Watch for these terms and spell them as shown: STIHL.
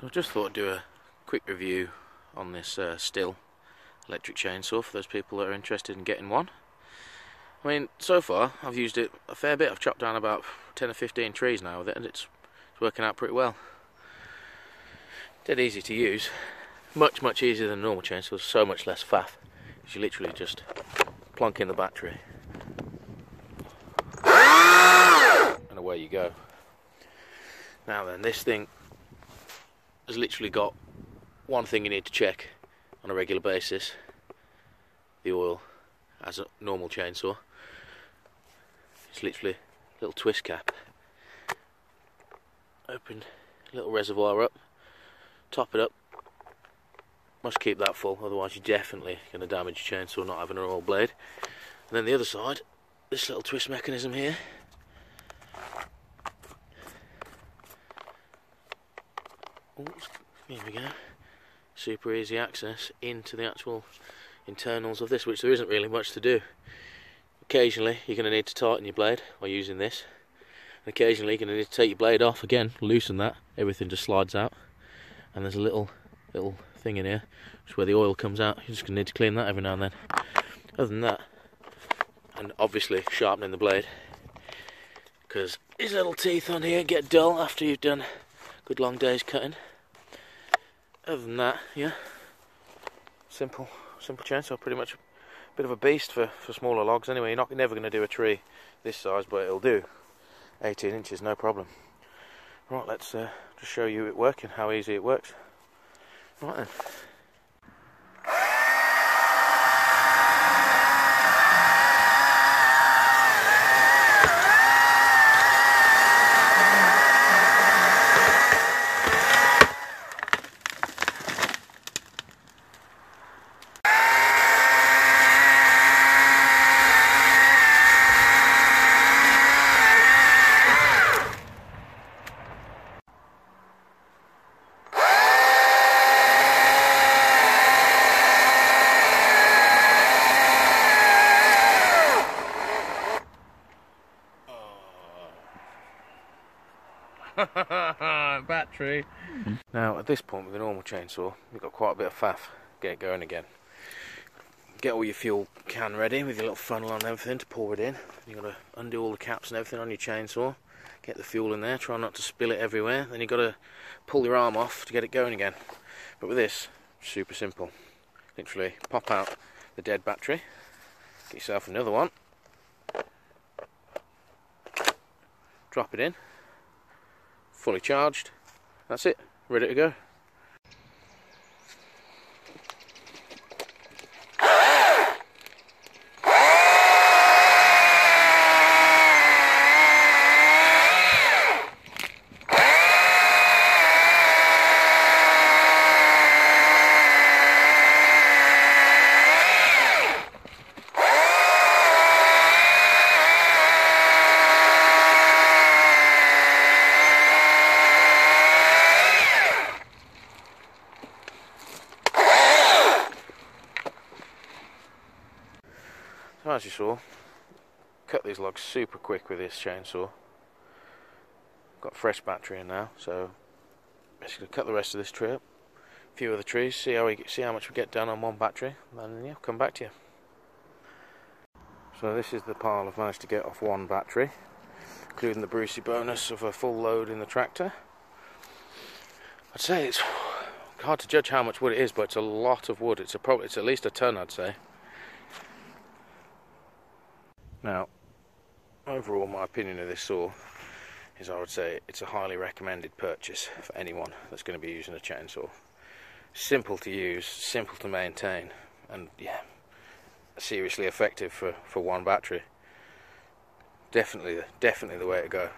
So I just thought I'd do a quick review on this STIHL electric chainsaw for those people that are interested in getting one. I mean, so far I've used it a fair bit. I've chopped down about 10 or 15 trees now with it, and it's working out pretty well. Dead easy to use. Much easier than normal chainsaws, so much less faff. Because you literally just plonk in the battery and away you go. Now then, this thing has literally got one thing you need to check on a regular basis: the oil. As a normal chainsaw, it's literally a little twist cap, open a little reservoir up, top it up, must keep that full, otherwise you're definitely going to damage your chainsaw not having a normal blade. And then the other side, this little twist mechanism here, oops, here we go, super easy access into the actual internals of this, which there isn't really much to do. Occasionally you're going to need to tighten your blade by using this, and occasionally you're going to need to take your blade off again, loosen that, everything just slides out, and there's a little thing in here, which is where the oil comes out. You're just going to need to clean that every now and then. Other than that, and obviously sharpening the blade, because these little teeth on here get dull after you've done good long days cutting. Other than that, yeah, simple chainsaw, pretty much a bit of a beast for smaller logs anyway. You're never going to do a tree this size, but it'll do 18 inches, no problem. Right, let's just show you it working, how easy it works. Right then. Battery. Now at this point with a normal chainsaw, you've got quite a bit of faff. Get it going again. Get all your fuel can ready with your little funnel and everything to pour it in. You've got to undo all the caps and everything on your chainsaw. Get the fuel in there. Try not to spill it everywhere. Then you've got to pull your arm off to get it going again. But with this, super simple. Literally pop out the dead battery. Get yourself another one. Drop it in. Fully charged, that's it, ready to go. So as you saw, cut these logs super quick with this chainsaw. Got a fresh battery in now, so basically cut the rest of this tree up, a few other trees, see how much we get done on one battery, and then yeah, come back to you. So this is the pile I've managed to get off one battery, including the Brucey bonus of a full load in the tractor. I'd say it's hard to judge how much wood it is, but it's a lot of wood. It's at least a ton, I'd say. Now, overall my opinion of this saw is I would say it's a highly recommended purchase for anyone that's going to be using a chainsaw. Simple to use, simple to maintain, and yeah, seriously effective for one battery. Definitely the way to go.